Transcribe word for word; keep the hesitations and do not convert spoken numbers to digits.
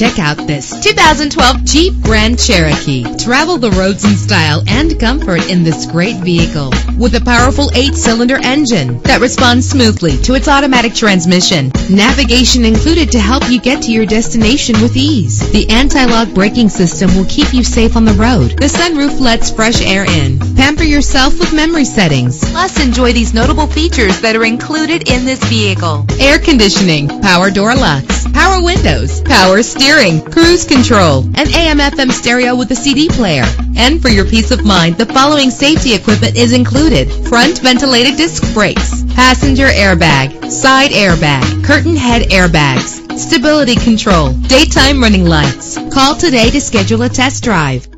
check out this two thousand twelve Jeep Grand Cherokee. Travel the roads in style and comfort in this great vehicle. With a powerful eight-cylinder engine that responds smoothly to its automatic transmission. Navigation included to help you get to your destination with ease. The anti-lock braking system will keep you safe on the road. The sunroof lets fresh air in. Pamper yourself with memory settings. Plus, enjoy these notable features that are included in this vehicle. Air conditioning, power door locks, power windows, power steering, cruise control, an A M F M stereo with a C D player. And for your peace of mind, the following safety equipment is included: front ventilated disc brakes, passenger airbag, side airbag, curtain head airbags, stability control, daytime running lights. Call today to schedule a test drive.